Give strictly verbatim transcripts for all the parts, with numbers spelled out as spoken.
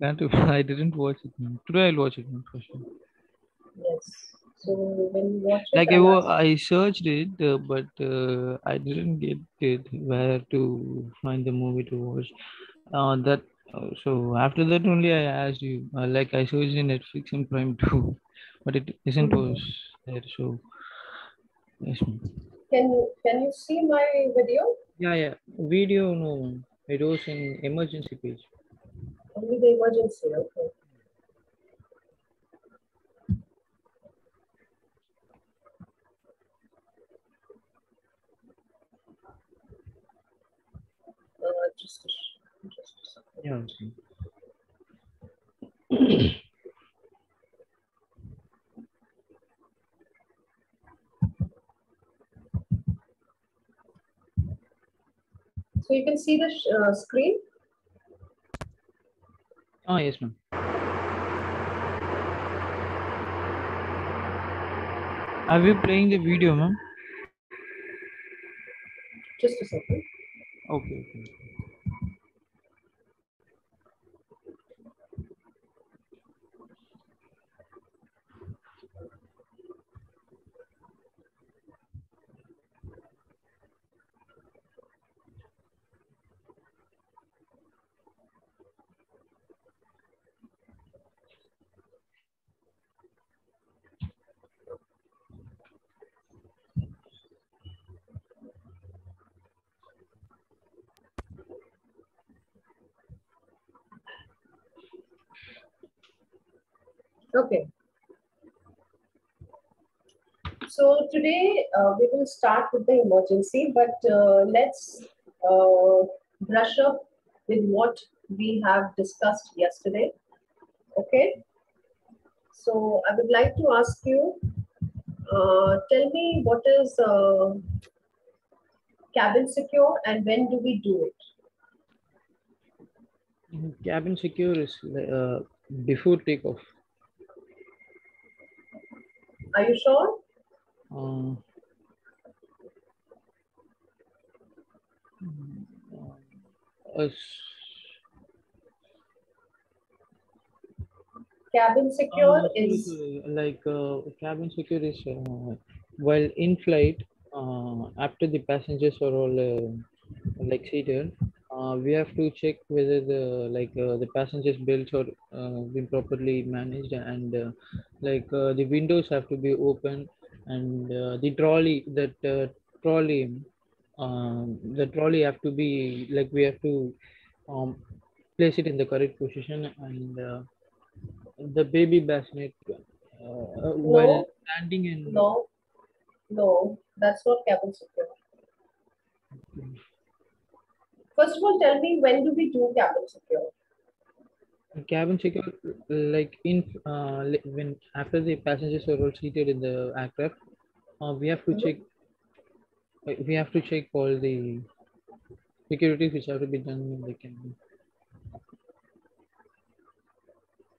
That I didn't watch it. Man. Today I'll watch it, man, for sure. Yes. So when you watch it, like I, was, I searched it, uh, but uh, I didn't get it where to find the movie to watch. Uh, that uh, so after that only I asked you. Uh, like I searched in Netflix and Prime too, but it isn't mm-hmm. was there. So yes, ma'am. Can you can you see my video? Yeah, yeah. Video no. It was in emergency page. Only the emergency, okay. Uh, just, just yeah, okay. So you can see the uh, screen. Oh yes, ma'am. Are we playing the video, ma'am? Just a second. Okay. Okay. Okay, so today uh, we will start with the emergency, but uh, let's uh, brush up with what we have discussed yesterday. Okay, so I would like to ask you, uh, tell me what is uh, cabin secure and when do we do it? Cabin secure is uh, before takeoff. Are you sure? Um, uh, cabin secure uh, is like uh, cabin secure is uh, while in flight uh, after the passengers are all uh, like seated. Uh, we have to check whether the like uh, the passengers' belts are uh, been properly managed, and uh, like uh, the windows have to be open, and uh, the trolley that uh, trolley um, the trolley have to be like we have to um, place it in the correct position, and uh, the baby bassinet uh, no. while standing in. No, no, that's not cabin secure. Okay. First of all, tell me, when do we do cabin secure? Cabin secure, like in uh, when after the passengers are all seated in the aircraft, uh, we have to mm-hmm. check. We have to check all the securities which have to be done in the cabin.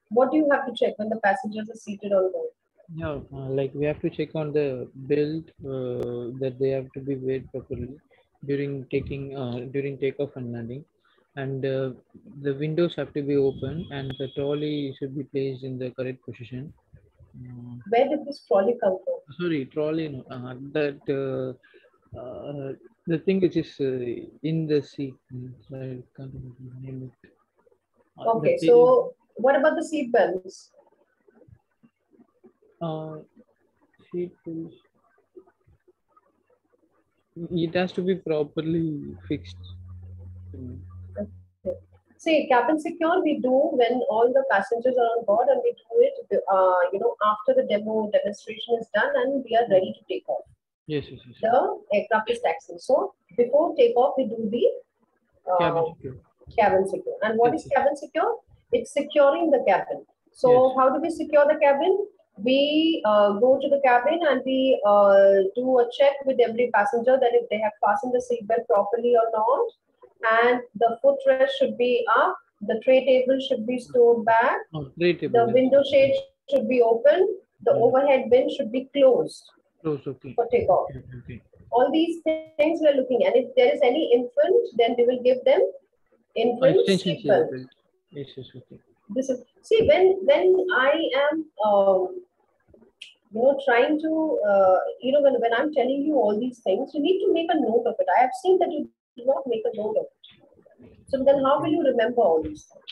What do you have to check when the passengers are seated on board? Yeah, uh, like we have to check on the belt uh, that they have to be weighed properly during taking uh, during takeoff and landing, and uh, the windows have to be open, and the trolley should be placed in the correct position. Uh, Where did this trolley come from? Sorry, trolley. No, uh, that uh, uh, the thing which is uh, in the seat. I can't name it. Uh, okay, so what about the seat belts? Uh, seat belts. It has to be properly fixed. Okay. See, cabin secure we do when all the passengers are on board, and we do it, uh, you know, after the demo demonstration is done and we are ready to take off. Yes, yes, yes. The aircraft is taxiing. So before takeoff, we do the uh, cabin secure. Cabin secure. And what yes, is cabin secure? It's securing the cabin. So yes. How do we secure the cabin? We uh, go to the cabin and we uh, do a check with every passenger that if they have fastened the seatbelt properly or not, and the footrest should be up, the tray table should be stored back, oh, tray table, the yes. window shade should be open, the yeah. overhead bin should be closed Close, okay. for takeoff. Okay, okay. All these things we are looking at. And if there is any infant, then we will give them infant seatbelt. Yes, yes, okay. this is, see, when when I am um, you know trying to uh, you know when when I'm telling you all these things, you need to make a note of it. I have seen that you do not make a note of it. So then, how will you remember all these things?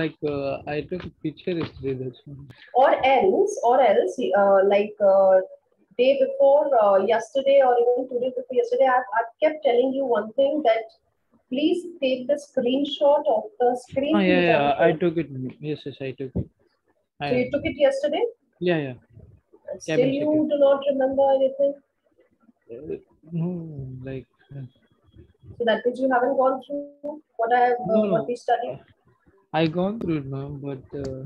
Like uh, I took a picture yesterday. That's or else, or else, uh, like uh, day before uh, yesterday, or even two days before yesterday, I've, I've kept telling you one thing, that please take the screenshot of the screen. Oh, yeah, yeah, I took it. Yes, yes, I took it. I, so you took it yesterday? Yeah, yeah. And still, cabin you second. do not remember anything? Uh, no, like. Uh, so that means you haven't gone through what I have, uh, no, what we studied. I gone through it, ma'am, but uh,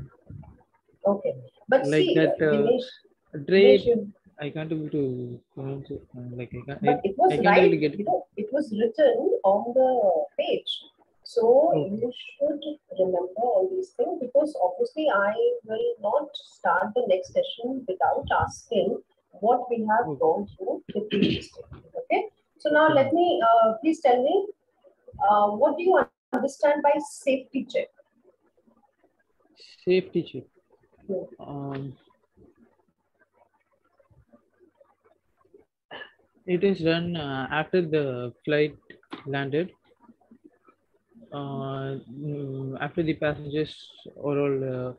okay, but like see, that uh, Dinesh, trade, Dinesh, I can't able to pronounce it. Like I can't. But I, it was I right. Really get it. You know, it was written on the page, so okay. You should remember all these things, because obviously I will not start the next session without asking what we have okay. gone through the previous day. Okay. So now let me uh, please tell me uh, what do you understand by safety check? Safety check. Yeah. Um, it is done uh, after the flight landed. Uh, after the passengers or all, uh,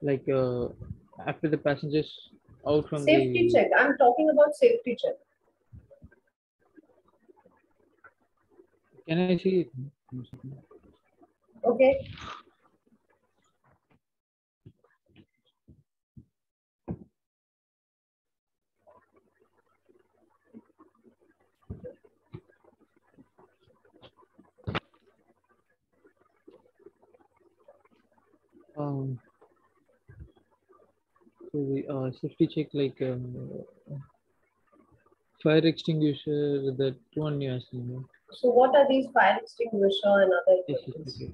like uh, after the passengers out from safety the... check. I'm talking about safety check. Can I see it? Okay. Um, so the uh, safety check, like um, fire extinguisher, that one you asked me. So what are these fire extinguisher and other equipment? Yes,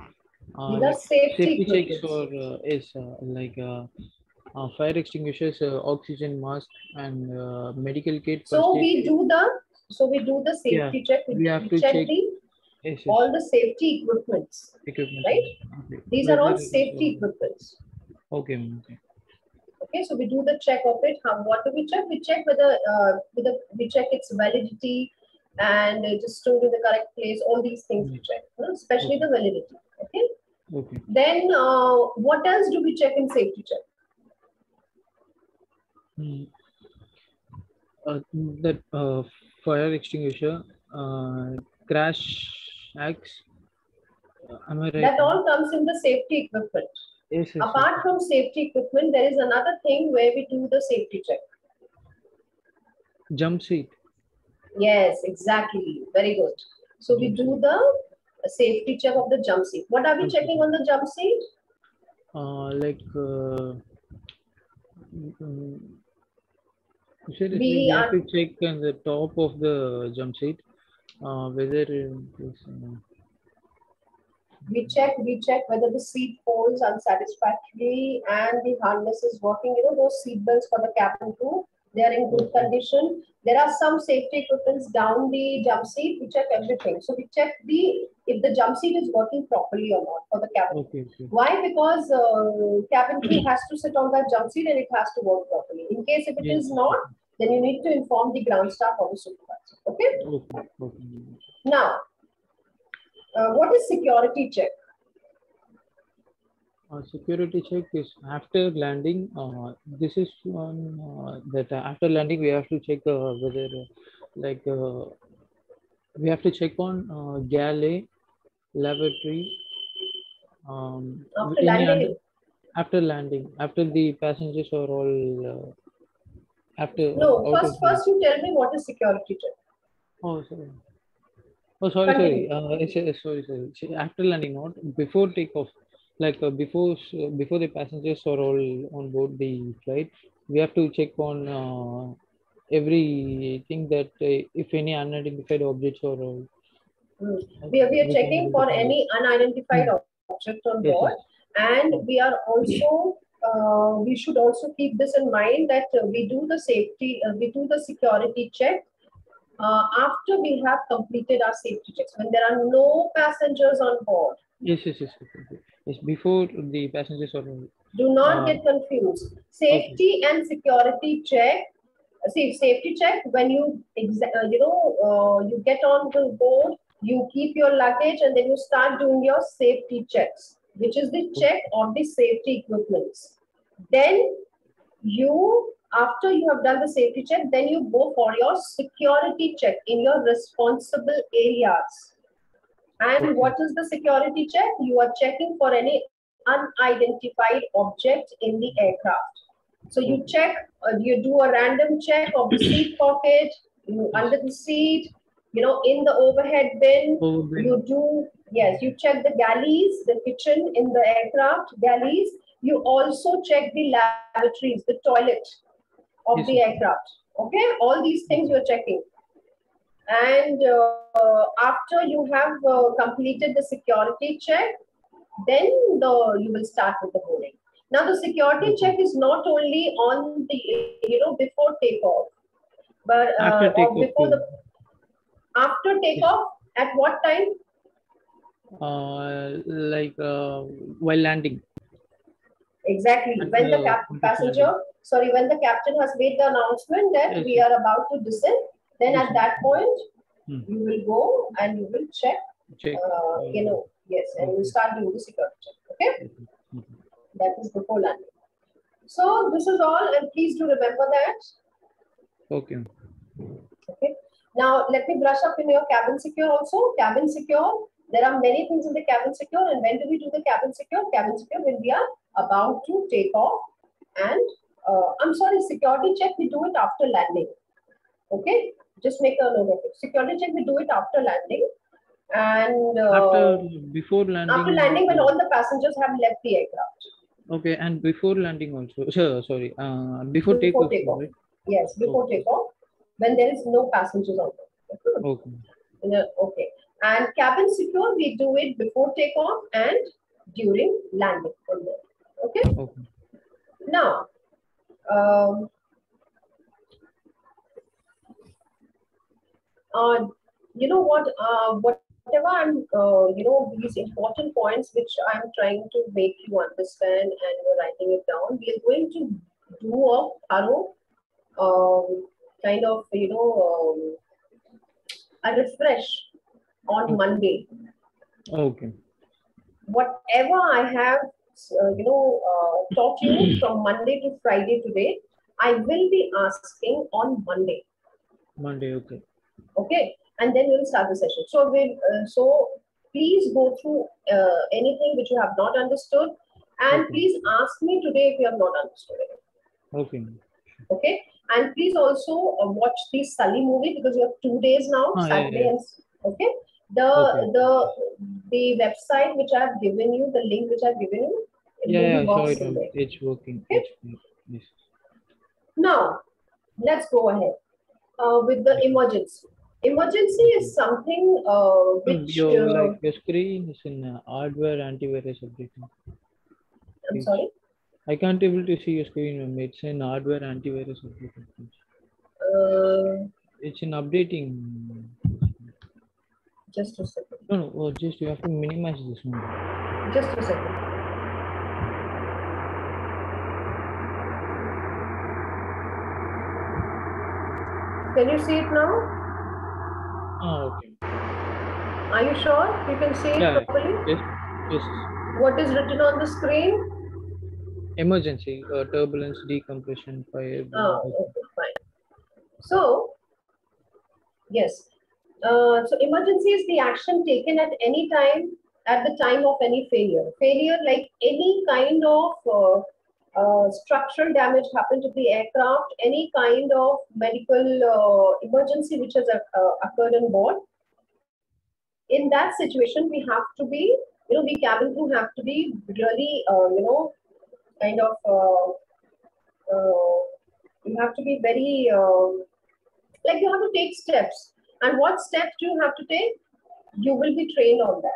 uh, these are safety, safety checks for uh, is uh, like uh, uh, fire extinguishers, uh, oxygen mask, and uh, medical kit. So we do the so we do the safety yeah, check. We, we have to check, check the Yes, yes. all the safety equipments, equipment. right? Okay. These are all safety equipments. Okay. okay. Okay. So we do the check of it. How, what do we check? We check whether, uh, whether we check its validity and it is stored in the correct place. All these things we check, huh? especially okay. the validity. Okay. Okay. Then uh, what else do we check in safety check? Hmm. Uh, that uh, fire extinguisher, uh, crash. Acts. Am I right? That all comes in the safety equipment. Yes, yes, Apart yes. from safety equipment, there is another thing where we do the safety check. Jump seat. Yes, exactly. Very good. So we do the safety check of the jump seat. What are we checking on the jump seat? Uh, like uh, you said we, we have to check on the top of the jump seat. Uh, whether it is, uh, we check we check whether the seat folds unsatisfactorily and the harness is working. You know, those seat belts for the cabin crew, they are in good condition. There are some safety equipments down the jump seat. We check everything. So we check the if the jump seat is working properly or not for the cabin. Okay, okay. Why? Because uh, cabin crew has to sit on that jump seat and it has to work properly. In case if it yes. is not, then you need to inform the ground staff or the supervisor. Okay? Okay, okay. Now, uh, what is security check? Uh, security check is after landing. Uh, this is one uh, that uh, after landing we have to check uh, whether, uh, like, uh, we have to check on uh, galley, lavatory. Um, after landing. Under, after landing, after the passengers are all. Uh, After, no, uh, first, first you tell me what is security check. Oh, sorry. Oh, sorry, Continue. sorry. Uh, sorry, sorry. After landing, not before takeoff. Like uh, before, before the passengers are all on board the flight, we have to check on uh, everything that uh, if any unidentified objects are all. Mm. We are we are checking for any unidentified mm. object on board, yes, and we are also. Uh, we should also keep this in mind that uh, we do the safety, uh, we do the security check uh, after we have completed our safety checks, when there are no passengers on board. Yes, yes, yes. It's before the passengers only. Do not uh, get confused. Safety okay. and security check. See, safety check when you exa- you know uh, you get on the board, you keep your luggage, and then you start doing your safety checks, which is the check of the safety equipments. Then you, after you have done the safety check, then you go for your security check in your responsible areas. And what is the security check? You are checking for any unidentified object in the aircraft. So you check, you do a random check of the seat pocket, you under the seat, you know, in the overhead bin. Overhead. You do, yes, you check the galleys, the kitchen in the aircraft, galleys. You also check the lavatories, the toilet of yes. the aircraft. Okay, all these things you're checking. And uh, after you have uh, completed the security check, then the, you will start with the boarding. Now the security check is not only on the, you know, before takeoff, but uh, after take or before the, after takeoff yes. at what time? Uh, like uh, while landing. Exactly. At when the, the cap passenger, sorry, when the captain has made the announcement that yes. we are about to descend, then yes. at that point hmm. you will go and you will check, check. Uh, you know, yes, and you will start doing the security check. Okay. That is before landing. So this is all, and please do remember that. Okay. Okay. Now let me brush up in your cabin secure also. Cabin secure. There are many things in the cabin secure. And when do we do the cabin secure? Cabin secure when we are about to take off. And uh, I'm sorry, security check we do it after landing. Okay. Just make a note of it. Security check we do it after landing. And uh, after before landing. After landing, when all the passengers have left the aircraft. Okay, and before landing also, sure, sorry, uh, before, before takeoff. Take right? Yes, before oh. takeoff, when there is no passengers on board. Okay. Okay. Okay. And cabin secure, we do it before takeoff and during landing. Okay. Okay. Now, um, uh, you know what? Uh, what? Whatever I'm, uh, you know, these important points which I'm trying to make you understand and you're writing it down, we are going to do a thorough um, kind of, you know, um, a refresh on Monday. Okay. Whatever I have, uh, you know, uh, taught you from Monday to Friday today, I will be asking on Monday. Monday, okay. Okay. And then we'll start the session. So, we'll, uh, so please go through uh, anything which you have not understood, and okay. please ask me today if you have not understood it. Okay. Okay. And please also uh, watch the Sully movie because you have two days now, ah, Saturday yeah, yeah. and okay. The okay. the the website which I have given you, the link which I have given you, it yeah, yeah so it, it's working. Okay? It's working. Yes. Now let's go ahead uh, with the emergency. Emergency is something uh, which your, uh, like your screen is in uh, hardware antivirus update. I'm sorry. I can't able to see your screen. It's in hardware antivirus update. Uh, it's in updating. Just a second. No, no. Oh, just you have to minimize this one. Just a second. Can you see it now? Oh, okay. Are you sure you can see it yeah, properly? Yes, yes. What is written on the screen? Emergency, uh, turbulence, decompression, fire. Oh, okay, fine. So, yes. Uh, so, emergency is the action taken at any time, at the time of any failure. Failure like any kind of uh, uh, structural damage happened to the aircraft, any kind of medical uh, emergency which has uh, occurred on board. In that situation, we have to be, you know, we cabin crew have to be really, uh, you know, kind of, uh, uh, you have to be very, uh, like you have to take steps. And what steps do you have to take? You will be trained on that.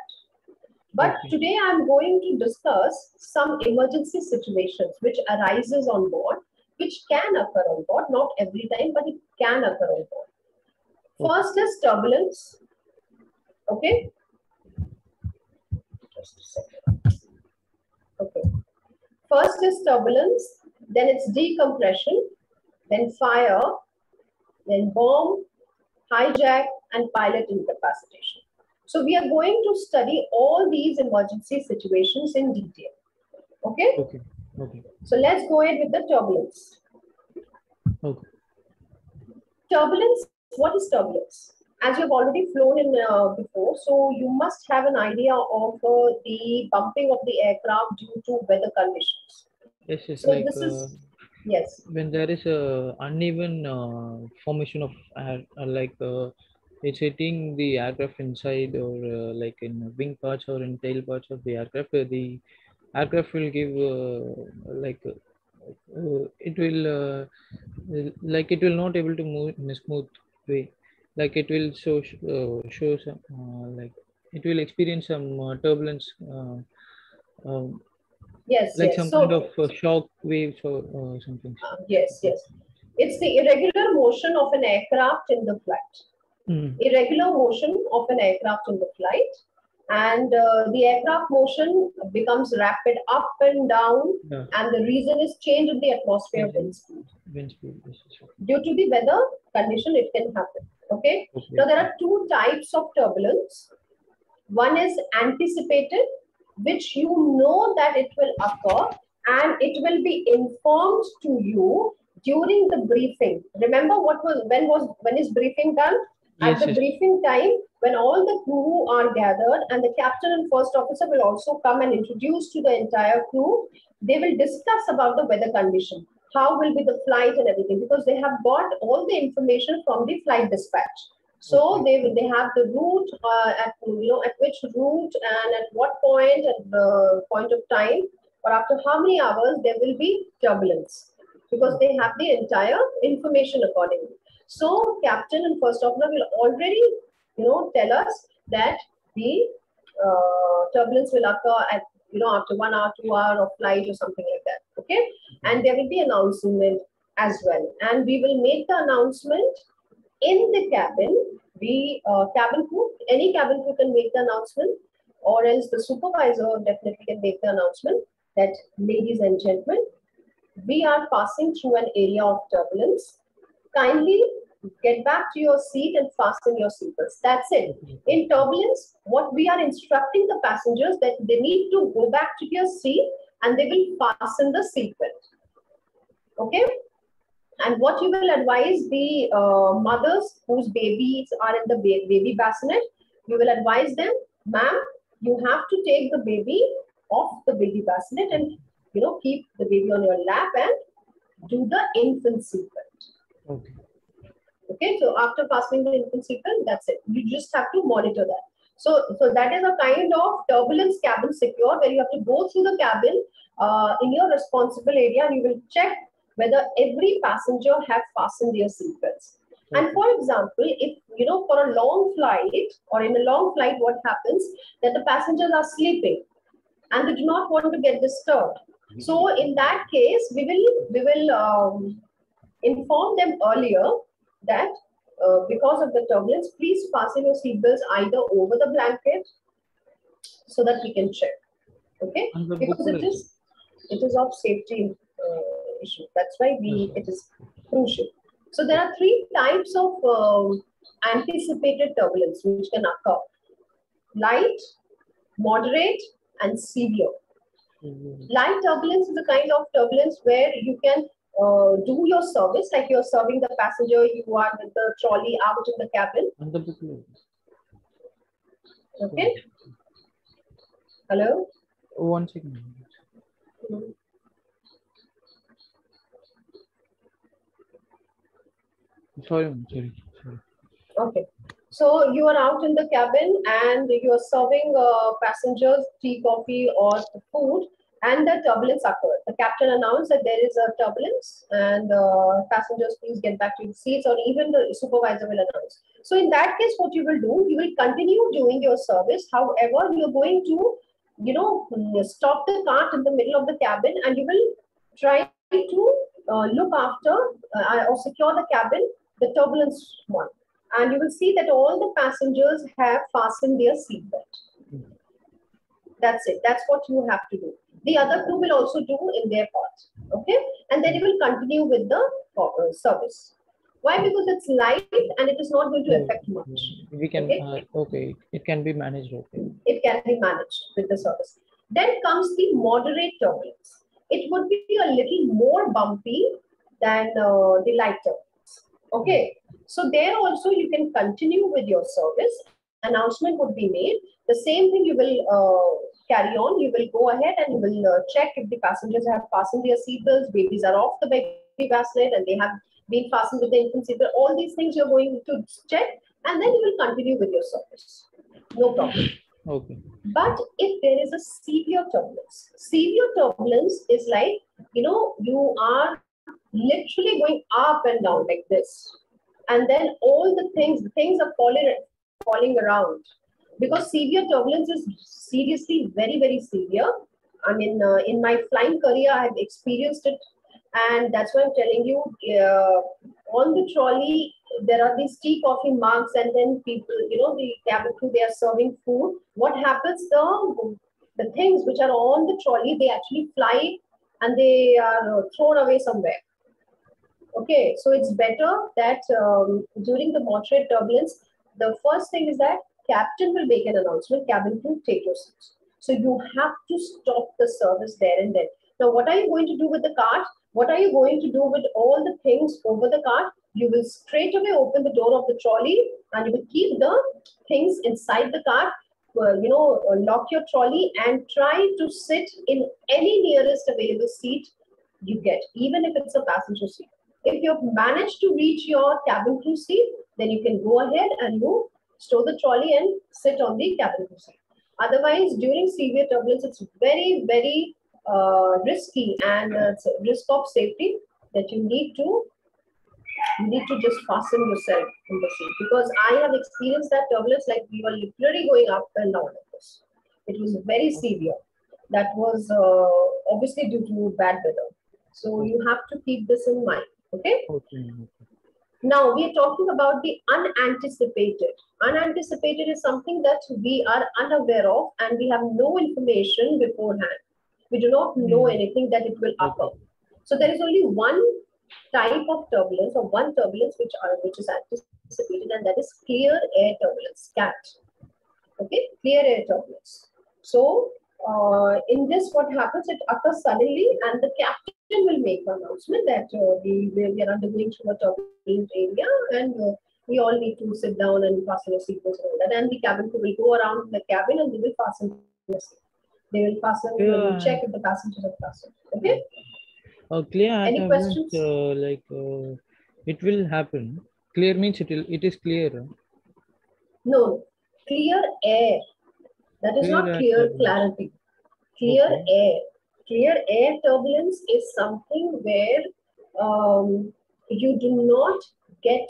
But today I'm going to discuss some emergency situations which arises on board, which can occur on board, not every time, but it can occur on board. First is turbulence. Okay. Just a second. First is turbulence, then it's decompression, then fire, then bomb, hijack, and pilot incapacitation. So we are going to study all these emergency situations in detail. Okay? Okay. Okay. So let's go ahead with the turbulence. Okay. Turbulence, what is turbulence? As you've already flown in uh, before, so you must have an idea of uh, the bumping of the aircraft due to weather conditions. Yes, yes. So like, this is, uh, yes. When there is a uneven uh, formation of air, uh, like uh, it's hitting the aircraft inside or uh, like in wing parts or in tail parts of the aircraft, uh, the aircraft will give uh, like uh, it will uh, like it will not able to move in a smooth way. Like it will show uh, show some uh, like it will experience some uh, turbulence. Uh, um, yes, like yes. some so, kind of uh, shock waves or uh, something. Uh, yes, yes. It's the irregular motion of an aircraft in the flight. Mm. Irregular motion of an aircraft in the flight, and uh, the aircraft motion becomes rapid up and down, yeah. And the reason is change in the atmosphere wind speed. Wind speed. Due to the weather condition, it can happen. Okay. Okay. Now there are two types of turbulence. One is anticipated, which you know that it will occur and it will be informed to you during the briefing. Remember what was when was when is briefing done? Yes, At the yes. briefing time, when all the crew are gathered and the captain and first officer will also come and introduce to the entire crew, they will discuss about the weather condition. How will be the flight and everything, because they have got all the information from the flight dispatch. So okay. they they have the route uh, at you know at which route and at what point at the point of time or after how many hours there will be turbulence, because they have the entire information accordingly. So captain and first officer will already you know tell us that the uh, turbulence will occur at you know, after one hour, two hour of flight or something like that, okay? And there will be announcement as well. And we will make the announcement in the cabin. The uh, cabin crew, any cabin crew can make the announcement, or else the supervisor definitely can make the announcement that, ladies and gentlemen, we are passing through an area of turbulence. Kindly get back to your seat and fasten your seatbelts. That's it. In turbulence, what we are instructing the passengers that they need to go back to their seat and they will fasten the seatbelt. Okay? And what you will advise the uh, mothers whose babies are in the ba baby bassinet, you will advise them, ma'am, you have to take the baby off the baby bassinet and, you know, keep the baby on your lap and do the infant seatbelt. Okay. Okay, so after fastening the infant seatbelt, that's it. You just have to monitor that. So, so that is a kind of turbulence cabin secure, where you have to go through the cabin uh, in your responsible area, and you will check whether every passenger have fastened their seatbelts. Okay. And for example, if you know for a long flight or in a long flight, what happens that the passengers are sleeping and they do not want to get disturbed. So in that case, we will we will um, inform them earlier that uh, because of the turbulence, please fasten your seatbelts either over the blanket so that we can check. Okay, because it is it is of safety uh, issue. That's why we it is crucial. So there are three types of um, anticipated turbulence which can occur: light, moderate, and severe. Light turbulence is a kind of turbulence where you can Uh, do your service, like you're serving the passenger, you are with the trolley out in the cabin. Okay. Hello? One second. Mm-hmm. Sorry, sorry, sorry. Okay. So you are out in the cabin and you are serving uh, passengers tea, coffee, or food. And the turbulence occurred. The captain announced that there is a turbulence and uh, passengers, please get back to your seats, or even the supervisor will announce. So in that case, what you will do, you will continue doing your service. However, you're going to, you know, stop the cart in the middle of the cabin and you will try to uh, look after uh, or secure the cabin, the turbulence one. And you will see that all the passengers have fastened their seatbelt. That's it. That's what you have to do. the other two will also do in their part, okay? And then it will continue with the service. Why? Because it's light and it is not going to affect much. We can, okay, uh, okay. It can be managed, okay? It can be managed with the service. Then comes the moderate turbulence. It would be a little more bumpy than uh, the light turbulence, okay? So there also you can continue with your service. Announcement would be made. The same thing you will uh, carry on. You will go ahead and you will uh, check if the passengers have fastened their seatbelts, babies are off the baby bassinet and they have been fastened with the infant seatbelt. All these things you're going to check and then you will continue with your service. No problem. Okay. But if there is a severe turbulence, severe turbulence is like, you know, you are literally going up and down like this. And then all the things, the things are falling, falling around. Because severe turbulence is seriously very, very severe. I mean, uh, in my flying career, I have experienced it. And that's why I'm telling you, uh, on the trolley, there are these tea coffee mugs, and then people, you know, the cabin crew, they are serving food. What happens, the, the things which are on the trolley, they actually fly and they are thrown away somewhere. Okay, so it's better that um, during the moderate turbulence, the first thing is that captain will make an announcement, cabin crew, take your seats. So you have to stop the service there and then. Now, what are you going to do with the cart? What are you going to do with all the things over the cart? You will straight away open the door of the trolley and you will keep the things inside the cart, you know, lock your trolley and try to sit in any nearest available seat you get, even if it's a passenger seat. If you have managed to reach your cabin crew seat, then you can go ahead and you stow the trolley and sit on the cabin crew seat. Otherwise, during severe turbulence, it's very, very uh, risky and uh, it's a risk of safety that you need to You need to just fasten yourself in the seat, because I have experienced that turbulence, like we were literally going up and down like this. It was very severe. That was uh, obviously due to bad weather. So you have to keep this in mind. Okay? Okay. Now we are talking about the unanticipated. Unanticipated is something that we are unaware of and we have no information beforehand. We do not know anything that it will occur. So there is only one type of turbulence or one turbulence which are which is anticipated, and that is clear air turbulence, C A T. Okay, clear air turbulence. So uh, in this, what happens? It occurs suddenly, and the captain will make an announcement that uh, we we are undergoing through a turbulent area, and uh, we all need to sit down and fasten your seatbelts and all that. And the cabin crew will go around the cabin and they will fasten your seat. They will fasten. Yeah. They will check if the passengers are fastened. Okay. Uh, clear air Any turbulence, uh, like uh, it will happen. Clear means it will, it is clear. No, clear air. That is clear not clear turbulence. Clarity. Clear okay. air. Clear air turbulence is something where um, you do not get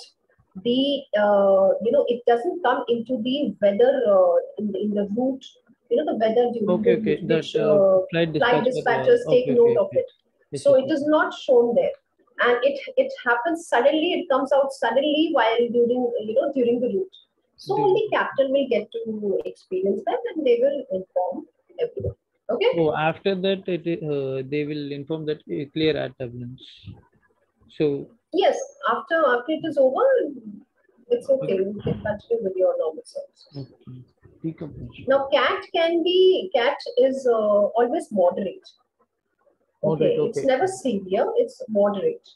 the, uh, you know, it doesn't come into the weather uh, in, in the route, you know, the weather due okay, okay. to which, that, uh, flight, dispatch flight dispatchers uh, okay, take okay, note okay. of it. So it is not shown there, and it it happens suddenly. It comes out suddenly while during you know during the route. So okay. only captain will get to experience that, and they will inform everyone. Okay. Oh, after that, it, uh, they will inform that clear air turbulence. So yes, after after it is over, it's okay. You can continue with your normal service. Okay. Now, C A T can be C A T is uh, always moderate. Okay. Okay. It's never severe, it's moderate.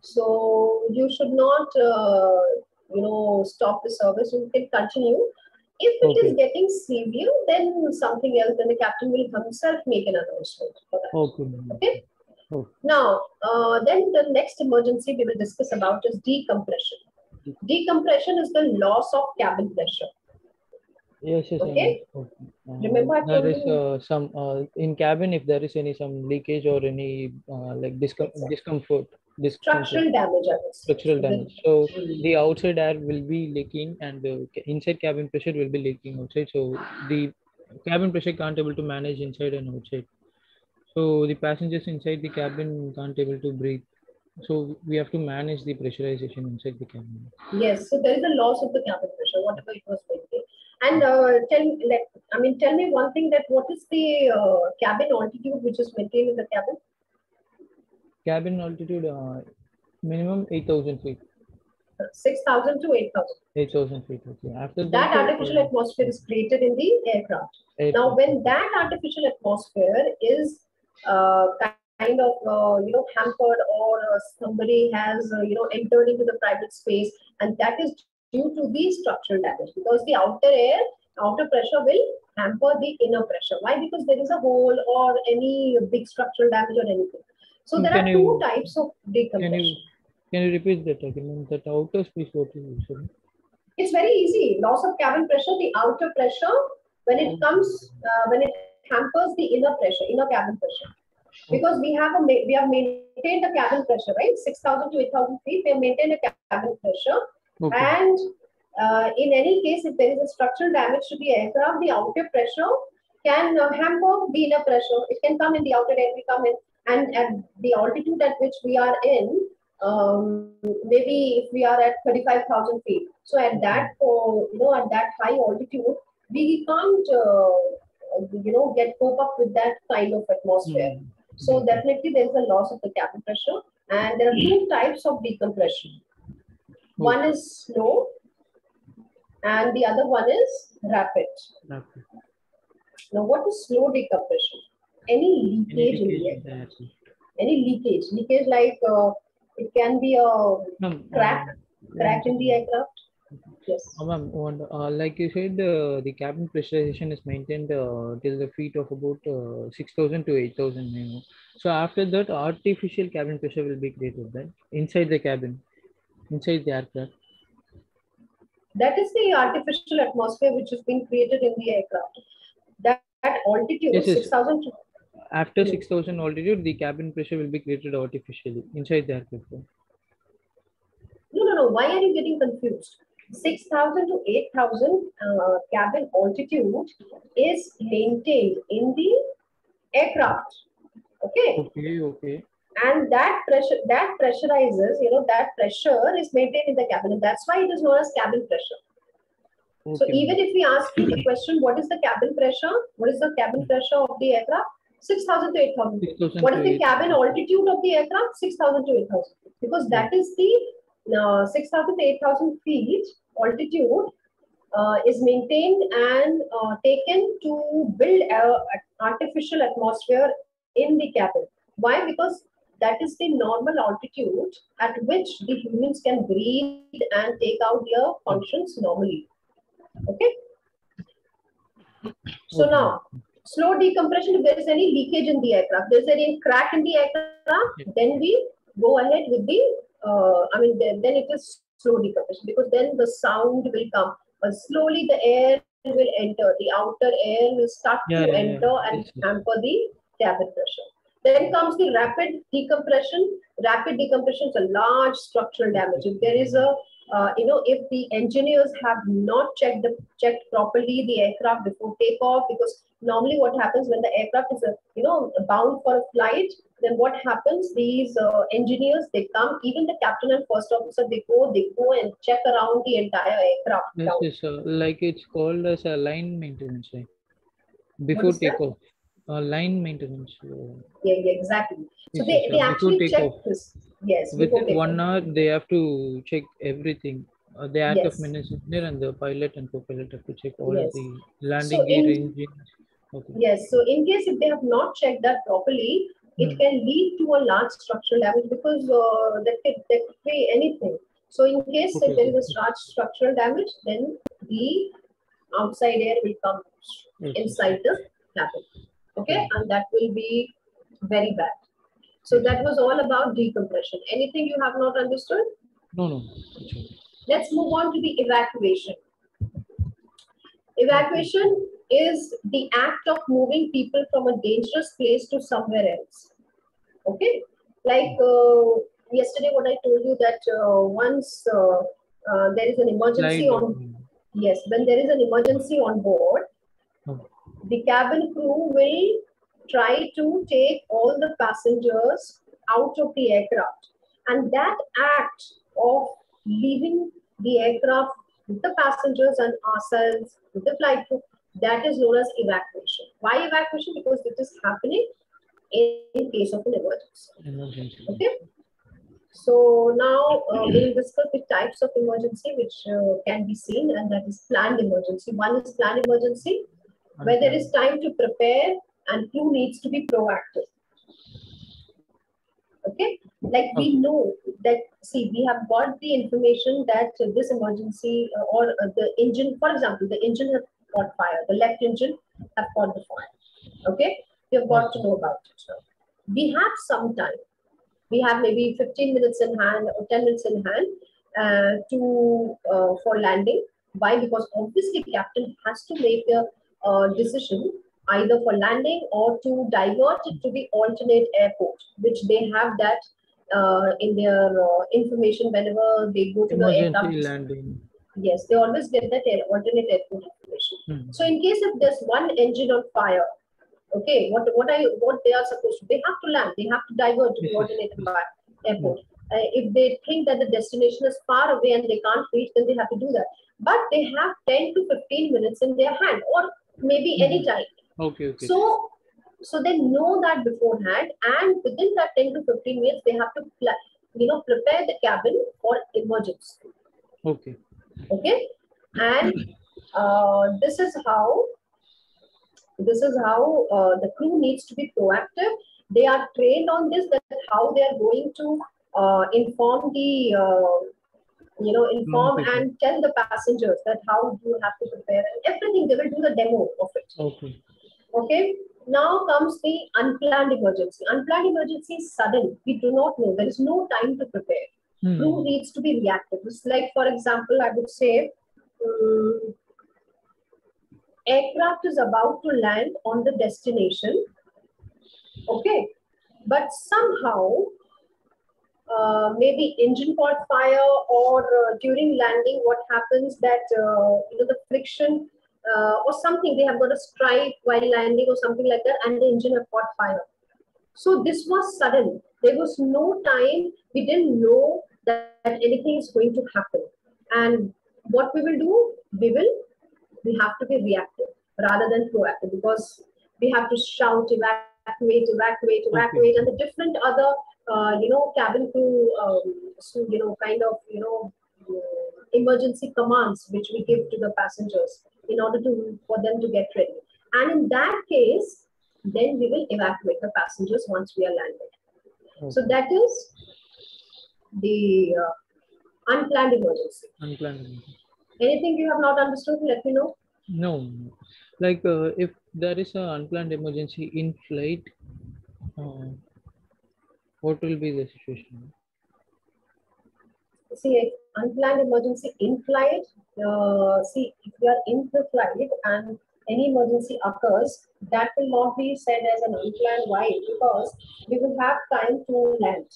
So you should not, uh, you know, stop the service. You can continue. If it okay. is getting severe, then something else, then the captain will himself make an announcement for that. Okay. Okay? Okay. Now, uh, then the next emergency we will discuss about is decompression. Decompression is the loss of cabin pressure. Yes, yes. Okay. okay. Uh, Remember, there is uh, some uh, in cabin. If there is any some leakage or any uh, like discom exactly. discomfort, discomfort, structural damage, structural damage. So the outside air will be leaking, and the inside cabin pressure will be leaking outside. So the cabin pressure can't able to manage inside and outside. So the passengers inside the cabin can't able to breathe. So we have to manage the pressurization inside the cabin. Yes. So there is a loss of the cabin pressure, whatever it was going to be. And uh, tell let, I mean, tell me one thing, that what is the uh, cabin altitude which is maintained in the cabin? Cabin altitude uh, minimum eight thousand feet. Six thousand to eight thousand. Eight thousand feet. Okay. After that, artificial uh, atmosphere is created in the aircraft. aircraft. Now, when that artificial atmosphere is uh, kind of uh, you know hampered, or uh, somebody has uh, you know entered into the private space, and that is due to the structural damage, because the outer air, outer pressure will hamper the inner pressure. Why? Because there is a hole or any big structural damage or anything. So there can are two you, types of decompression. Can you, can you repeat that again? That outer space, what is usually? It's very easy. Loss of cabin pressure, the outer pressure, when it comes, uh, when it hampers the inner pressure, inner cabin pressure. Because we have a we have maintained a cabin pressure, right? Six thousand to eight thousand feet. We have maintained a cabin pressure. Okay. And uh, in any case, if there is a structural damage to the aircraft, the outer pressure can uh, hamper the inner pressure. It can come in, the outer air will come in, and at the altitude at which we are in, um, maybe if we are at thirty-five thousand feet, so at that, uh, you know, at that high altitude, we can't, uh, you know, get cope up with that kind of atmosphere. Mm-hmm. So definitely, there is a loss of the cabin pressure, and there are two types of decompression. One is slow, and the other one is rapid. rapid. Now, what is slow decompression? Any leakage in the air. Any leakage. Leakage like uh, it can be a no, crack, no. crack in the aircraft. Yes. Oh, ma'am, uh, like you said, uh, the cabin pressurization is maintained uh, till the feet of about uh, six thousand to eight thousand. You know. So after that, artificial cabin pressure will be created, right? Inside the cabin. Inside the aircraft. That is the artificial atmosphere which has been created in the aircraft. That, that altitude, yes, six thousand. After six thousand altitude, the cabin pressure will be created artificially inside the aircraft. No, no, no. Why are you getting confused? six thousand to eight thousand uh, cabin altitude is maintained in the aircraft. Okay. Okay, okay. And that pressure, that pressurizes, you know, that pressure is maintained in the cabin. And that's why it is known as cabin pressure. Okay. So even if we ask you the question, what is the cabin pressure? What is the cabin pressure of the aircraft? six thousand to eight thousand. What is the cabin altitude of the aircraft? six thousand to eight thousand. Because that is the uh, six thousand to eight thousand feet altitude uh, is maintained and uh, taken to build an artificial atmosphere in the cabin. Why? Because that is the normal altitude at which the humans can breathe and take out their functions normally. Okay. So now, slow decompression, if there is any leakage in the aircraft, there is any crack in the aircraft, then we go ahead with the, uh, I mean, then, then it is slow decompression, because then the sound will come. But slowly the air will enter, the outer air will start yeah, to yeah, enter yeah. and hamper the cabin pressure. Then comes the rapid decompression. Rapid decompression is a large structural damage. If there is a, uh, you know, if the engineers have not checked the, checked properly the aircraft before takeoff, because normally what happens when the aircraft is, a, you know, bound for a flight, then what happens? These uh, engineers, they come, even the captain and first officer, they go, they go and check around the entire aircraft. Yes, yes, sir. Like it's called as a line maintenance, right? Before takeoff. That? Uh, line maintenance. Yeah, yeah, exactly. So yes, they, they actually check off. this. Yes. Within one hour, they have to check everything. Uh, the act yes. of maintenance engineer and the pilot and co-pilot have to check all yes. of the landing so gear, engine. Okay. Yes. So in case if they have not checked that properly, it hmm. can lead to a large structural damage, because uh, that could that could be anything. So in case okay. if there is a large structural damage, then the outside air will come yes. inside the cabin. Okay, and that will be very bad. So that was all about decompression. Anything you have not understood? No, no. Let's move on to the evacuation. Evacuation is the act of moving people from a dangerous place to somewhere else. Okay, like uh, yesterday what I told you, that uh, once uh, uh, there is an emergency on, yes, when there is an emergency on board, okay. the cabin crew will try to take all the passengers out of the aircraft. And that act of leaving the aircraft the passengers and ourselves, the flight crew, that is known as evacuation. Why evacuation? Because it is happening in case of an emergency. Okay. So now uh, we'll discuss the types of emergency which uh, can be seen, and that is planned emergency. One is planned emergency, where there is time to prepare and crew needs to be proactive. Okay, like we know that, see, we have got the information that uh, this emergency uh, or uh, the engine, for example, the engine has caught fire, the left engine have caught the fire. Okay, we have got to know about it. So we have some time. We have maybe fifteen minutes in hand or ten minutes in hand uh, to uh, for landing. Why? Because obviously captain has to make a uh, decision either for landing or to divert it to the alternate airport, which they have that uh, in their uh, information whenever they go to emergency the airport. Landing. Yes, they always get that air, alternate airport information. Hmm. So in case if there's one engine on fire, okay, what what I what they are supposed to, they have to land, they have to divert to the alternate airport. Uh, if they think that the destination is far away and they can't reach, then they have to do that. But they have ten to fifteen minutes in their hand, or maybe hmm. any time. Okay, okay. So, so they know that beforehand, and within that ten to fifteen minutes, they have to, you know, prepare the cabin for emergency. Okay. Okay. And uh, this is how, this is how uh, the crew needs to be proactive. They are trained on this, that how they are going to uh, inform the, uh, you know, inform okay. and tell the passengers that how you have to prepare and everything. They will do the demo of it. Okay. Okay, now comes the unplanned emergency. Unplanned emergency is sudden. We do not know. There is no time to prepare. Hmm. Crew needs to be reactive. It's like, for example, I would say, um, aircraft is about to land on the destination. Okay, but somehow, uh, maybe engine caught fire, or uh, during landing, what happens that, uh, you know, the friction, Uh, or something, they have got a strike while landing or something like that, and the engine had caught fire. So this was sudden. There was no time. We didn't know that, that anything is going to happen. And what we will do, we will, we have to be reactive rather than proactive, because we have to shout, evacuate, evacuate, evacuate, okay. and the different other, uh, you know, cabin crew, um, so, you know, kind of, you know, emergency commands which we give to the passengers in order to for them to get ready. And in that case, then we will evacuate the passengers once we are landed. Okay. So that is the uh, unplanned emergency. Unplanned emergency. Anything you have not understood, let me know. No. Like uh, if there is an unplanned emergency in flight, uh, what will be the situation? See, unplanned emergency in flight, uh, see, if you are in the flight and any emergency occurs, that will not be said as an unplanned. Why? Because we will have time to land.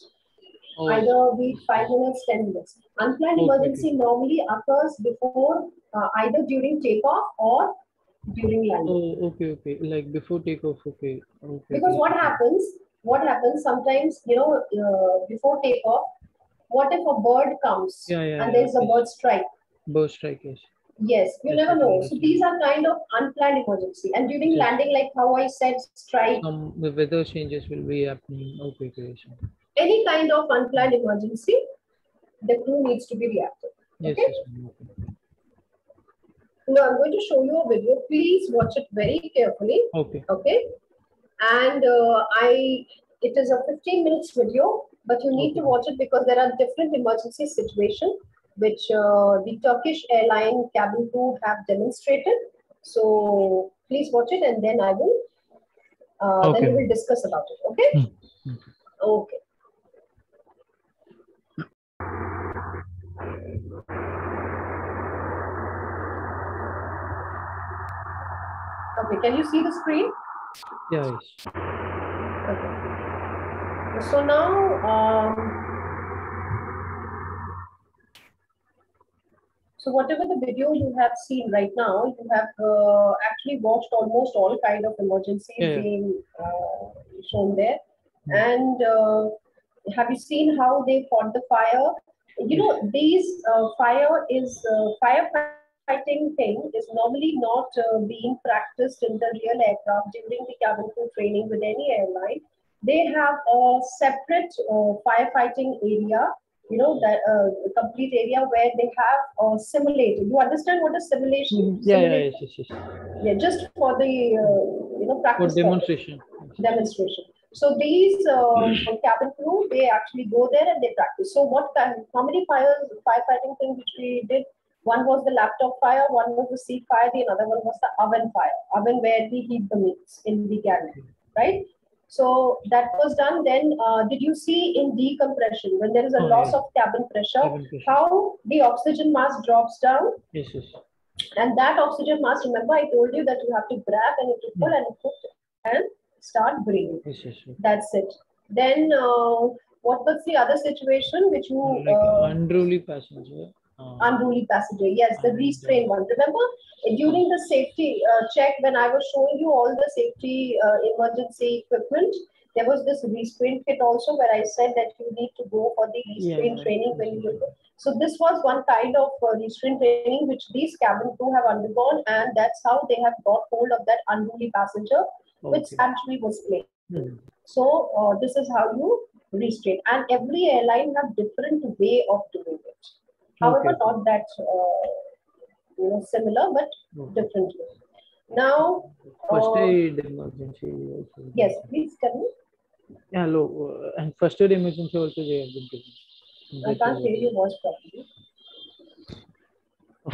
Oh. Either be five minutes, ten minutes. Unplanned oh, emergency okay. normally occurs before, uh, either during takeoff or during landing. Oh, okay, okay. Like before takeoff, okay. okay. Because okay. what happens, what happens sometimes, you know, uh, before takeoff, what if a bird comes yeah, yeah, and there's yeah, a yes. bird strike? Bird strike, yes. Yes, you yes, never know. So these are kind of unplanned emergency. And during yes. landing, like how I said, strike. Um, the weather changes will be happening. Okay, okay. Any kind of unplanned emergency, the crew needs to be reactive. Yes, okay? yes, yes. Now I'm going to show you a video. Please watch it very carefully. Okay. Okay. And uh, I, it is a fifteen minutes video. But you need okay. to watch it because there are different emergency situations which uh, the Turkish airline cabin crew have demonstrated. So please watch it, and then I will, uh, okay. then we will discuss about it. Okay? Mm-hmm. Okay. Okay, can you see the screen? Yes. Okay. So now, um, so whatever the video you have seen right now, you have uh, actually watched almost all kind of emergencies yeah. being uh, shown there. Yeah. And uh, have you seen how they fought the fire? you know, these uh, fire is uh, firefighting thing is normally not uh, being practiced in the real aircraft during the cabin crew training with any airline. They have a separate uh, firefighting area, you know, that uh, complete area where they have uh, simulated. You understand what a simulation is? Yeah, yeah, yeah, yeah, yeah. Yeah, just for the uh, you know practice for demonstration. Part. Demonstration. So these uh, cabin crew, they actually go there and they practice. So what kind? How many fires? Firefighting thing which we did. One was the laptop fire, one was the seat fire, the another one was the oven fire. Oven where we heat the meats in the cabin, right? So that was done. Then uh, did you see in decompression, when there is a oh, loss yeah. of cabin pressure, cabin pressure, how the oxygen mask drops down? Yes, yes. And that oxygen mask, remember I told you that you have to grab and you pull yeah. and put and start breathing. Yes, yes, yes. That's it. Then uh, what was the other situation which you... Like uh, unruly passenger. Uh, unruly passenger, yes, the restraint one. Remember, during the safety uh, check, when I was showing you all the safety uh, emergency equipment, there was this restraint kit also where I said that you need to go for the restraint yeah, training when you will go. So this was one kind of uh, restraint training which these cabin crew have undergone, and that's how they have got hold of that unruly passenger, okay. which actually was played. Hmm. So uh, this is how you restrain, and every airline have different way of doing it. However, okay. not that uh, you know, similar, but okay. differently. Now, first uh, aid emergency. Also. Yes, please tell me. Yeah, hello. And first aid emergency also they have been given. I can't hear you voice properly.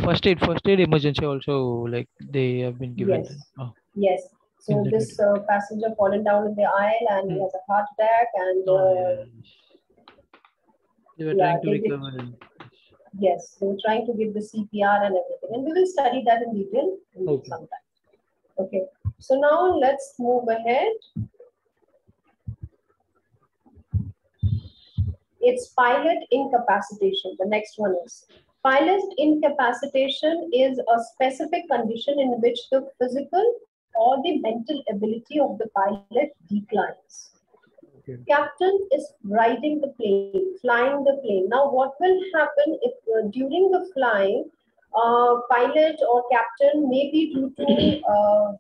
First aid, first aid emergency also, like they have been given. Yes. Oh. Yes. So this uh, passenger fallen down in the aisle and mm. he has a heart attack and. Uh, oh, yeah. They were yeah, trying to recover. Yes, so trying to give the C P R and everything, and we will study that in detail okay. sometime. Okay, so now let's move ahead. It's pilot incapacitation. The next one is pilot incapacitation is a specific condition in which the physical or the mental ability of the pilot declines. Okay. Captain is riding the plane, flying the plane. Now, what will happen if uh, during the flying, uh, pilot or captain may be due to uh,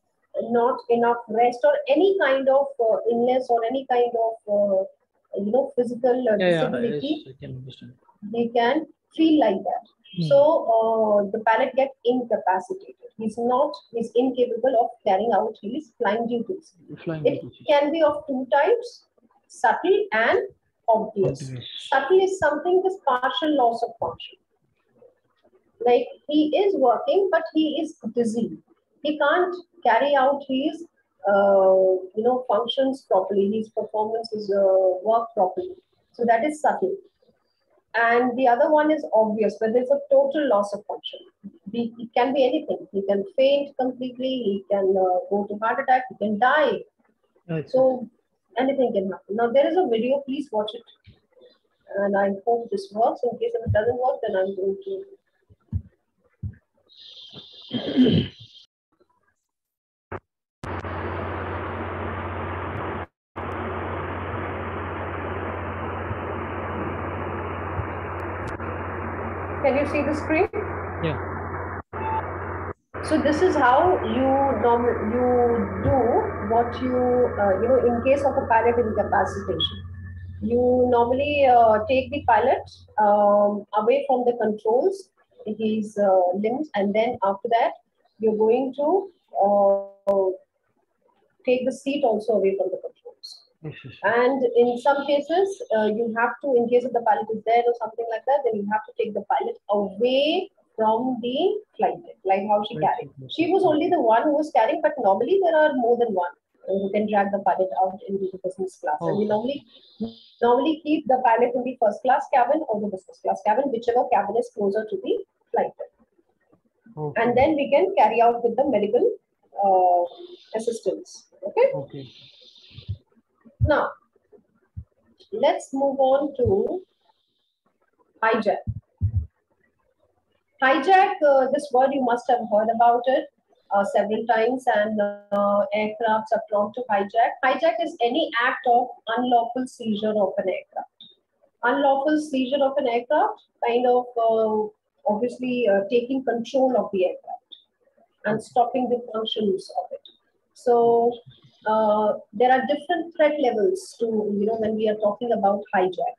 not enough rest or any kind of uh, illness or any kind of uh, you know physical uh, yeah, disability, yeah, I can understand. They can feel like that. Hmm. So uh, the pilot gets incapacitated. He's not, he's incapable of carrying out his flying duties. Flying it duties. Can be of two types. Subtle and obvious. obvious. Subtle is something with partial loss of function. Like he is working, but he is dizzy. He can't carry out his, uh, you know, functions properly. His performance is uh, work properly. So that is subtle. And the other one is obvious, where there's a total loss of function. Be, it can be anything. He can faint completely. He can uh, go to heart attack. He can die. Okay. So. Anything can happen. Now, there is a video, please watch it. And I hope this works. In case if it doesn't work, then I'm going to... Can you see the screen? Yeah. So this is how you normally, you do what you, uh, you know, in case of a pilot incapacitation. You normally uh, take the pilot um, away from the controls, his uh, limbs, and then after that, you're going to uh, take the seat also away from the controls. And in some cases, uh, you have to, in case if the pilot is dead or something like that, then you have to take the pilot away from the flight, like how she carried. She was only the one who was carrying, but normally there are more than one who can drag the pilot out into the business class. Oh. And we normally, normally keep the pilot in the first class cabin or the business class cabin, whichever cabin is closer to the flight. Okay. And then we can carry out with the medical uh, assistance. Okay? Okay. Now, let's move on to hijack. Hijack, uh, this word you must have heard about it uh, several times, and uh, aircrafts are prone to hijack. Hijack is any act of unlawful seizure of an aircraft. unlawful seizure of an aircraft, kind of uh, obviously uh, taking control of the aircraft and stopping the functions of it. So uh, there are different threat levels to, you know, when we are talking about hijack.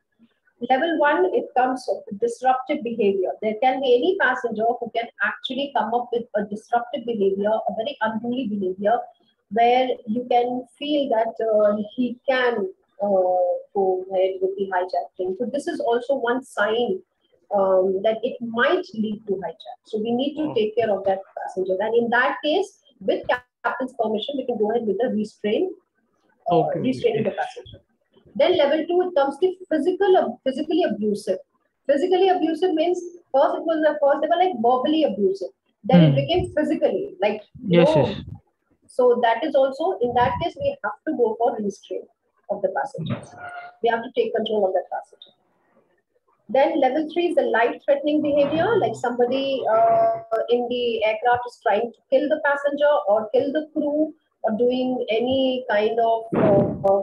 Level one, it comes with disruptive behavior. There can be any passenger who can actually come up with a disruptive behavior, a very unruly behavior, where you can feel that uh, he can uh, go ahead with the hijacking. So this is also one sign um, that it might lead to hijack. So we need to take care of that passenger. And in that case, with captain's permission, we can go ahead with the restraint, uh, okay. restraining the passenger. Then level two, it comes to physical, physically abusive. Physically abusive means first it was at first they were like verbally abusive. Then mm. it became physically, like yes, no. yes. So that is also, in that case, we have to go for restraint of the passengers. We have to take control of that passenger. Then level three is the life threatening behavior, like somebody uh, in the aircraft is trying to kill the passenger or kill the crew or doing any kind of uh,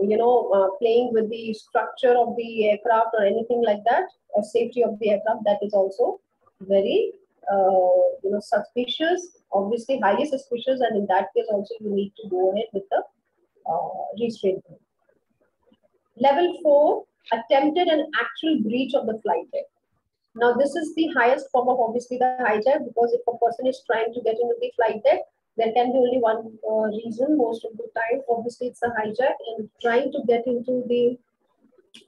you know, uh, playing with the structure of the aircraft or anything like that, or safety of the aircraft. That is also very, uh, you know, suspicious, obviously highly suspicious. And in that case also, you need to go ahead with the uh, restraint. Level four, attempted and actual breach of the flight deck. Now, this is the highest form of obviously the hijack, because if a person is trying to get into the flight deck, there can be only one uh, reason most of the time. Obviously, it's a hijack and trying to get into the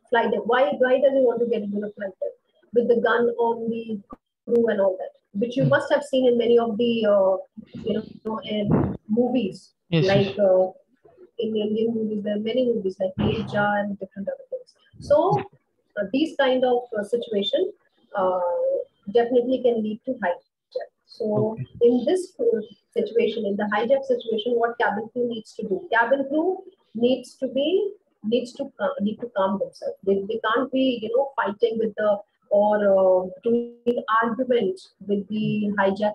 flight deck. Why, why does he want to get into the flight deck? With the gun on the crew and all that, which you must have seen in many of the uh, you know uh, movies. Yes. Like uh, in Indian movies, there are many movies like Aja and different other things. So uh, these kind of uh, situation uh, definitely can lead to hijack. So okay. in this situation, in the hijack situation, what cabin crew needs to do? Cabin crew needs to be needs to uh, need to calm themselves. They, they can't be you know fighting with the or uh, doing arguments with the hijack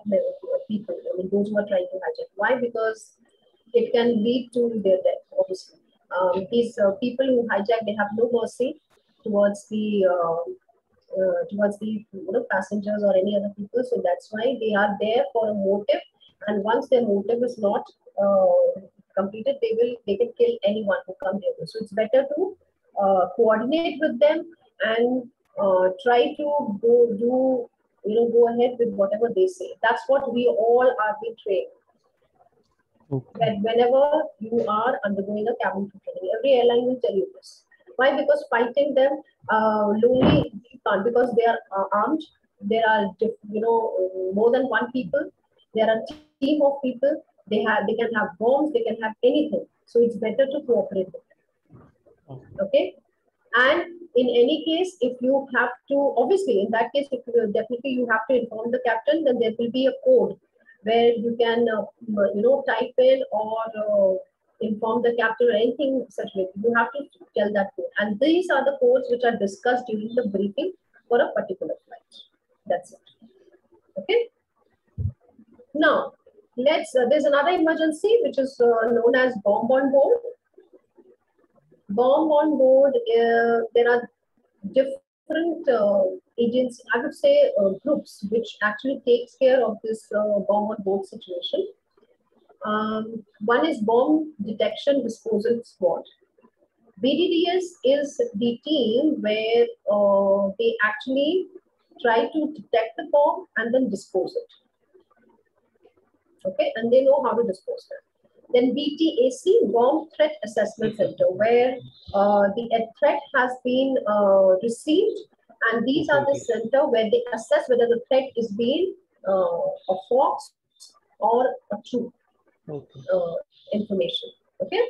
people. I mean, those who are trying to hijack. Why? Because it can lead to their death. Obviously, um, these uh, people who hijack, they have no mercy towards the. Uh, Uh, towards the you know, passengers or any other people. So that's why they are there for a motive, and once their motive is not uh, completed, they will they can kill anyone who comes there. So it's better to uh, coordinate with them and uh, try to go do you know go ahead with whatever they say. That's what we all are being trained. Okay. That whenever you are undergoing a cabin crew training, every airline will tell you this. Why? Because fighting them uh, lonely you can't, because they are uh, armed. There are you know more than one people. There are a team of people. They have they can have bombs. They can have anything. So it's better to cooperate with them. Okay. And in any case, if you have to, obviously in that case, if you, definitely you have to inform the captain. Then there will be a code where you can uh, you know type in or. Uh, inform the captain or anything such way. You have to tell that code. And these are the codes which are discussed during the briefing for a particular flight. That's it. Okay. Now, let's, uh, there's another emergency which is uh, known as bomb on board. Bomb on board, uh, there are different uh, agents, I would say uh, groups, which actually takes care of this uh, bomb on board situation. Um, one is Bomb Detection Disposal Squad. B D D S is the team where uh, they actually try to detect the bomb and then dispose it. Okay, and they know how to dispose it. Then B T A C, Bomb Threat Assessment Center, where uh, the threat has been uh, received, and these are the center where they assess whether the threat is being uh, a fox or a troop. Okay. Uh, information. Okay.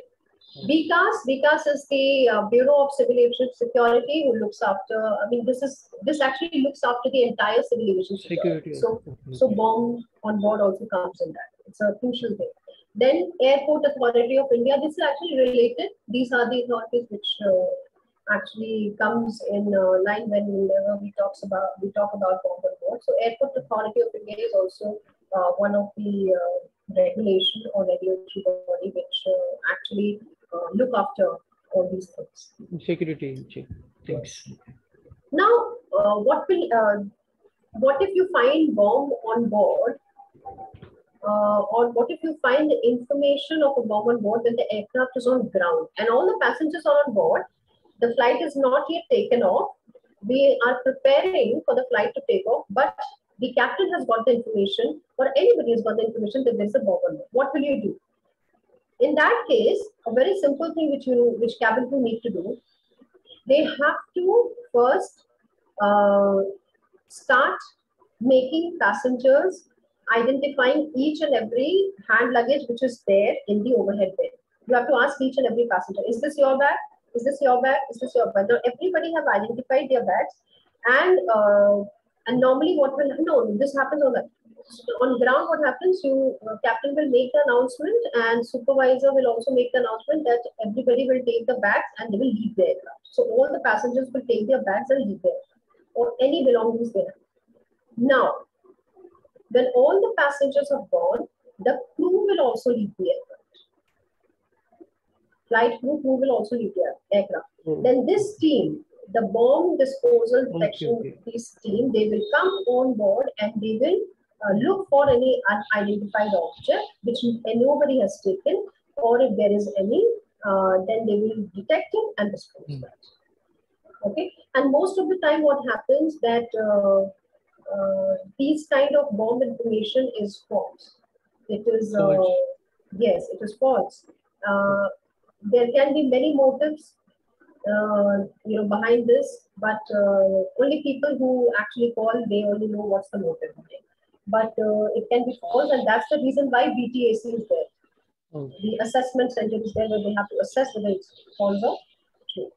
B C A S. B C A S is the uh, Bureau of Civil Aviation Security, who looks after. I mean, this is this actually looks after the entire civil aviation security. security. So, okay. so bomb on board also comes in that. It's a crucial thing. Then Airport Authority of India. This is actually related. These are the authorities which uh, actually comes in uh, line when whenever we talks about we talk about bomb on board. So Airport Authority of India is also uh, one of the uh, regulation or regulatory body which uh, actually uh, look after all these things. Security. things. Now, uh, what will uh, what if you find bomb on board, uh, or what if you find the information of a bomb on board that the aircraft is on ground and all the passengers are on board? The flight is not yet taken off. We are preparing for the flight to take off, but the captain has got the information, or anybody has got the information that there's a bomb on board. What will you do? In that case, a very simple thing which you, which cabin crew need to do, they have to first uh, start making passengers identifying each and every hand luggage which is there in the overhead bin. You have to ask each and every passenger, is this your bag? Is this your bag? Is this your bag? Now everybody have identified their bags, and uh, and normally what will happen? No, this happens on the on ground. What happens? You uh, captain will make the announcement, and supervisor will also make the announcement that everybody will take the bags and they will leave the aircraft. So all the passengers will take their bags and leave the aircraft, or any belongings there. Now, when all the passengers are gone, the crew will also leave the aircraft. Flight crew, crew will also leave the aircraft. Mm. Then this team, the bomb disposal detection, okay, okay. This team, they will come on board and they will uh, look for any unidentified object which nobody has taken, or if there is any, uh, then they will detect it and dispose mm. that. Okay. And most of the time what happens that uh, uh, these kind of bomb information is false. It is, uh, yes, it is false. Uh, There can be many motives, uh, you know, behind this, but uh, only people who actually call, they only know what's the motive. But uh, it can be false, and that's the reason why B T A C is there. Okay. The assessment center is there where they have to assess whether it's false or true.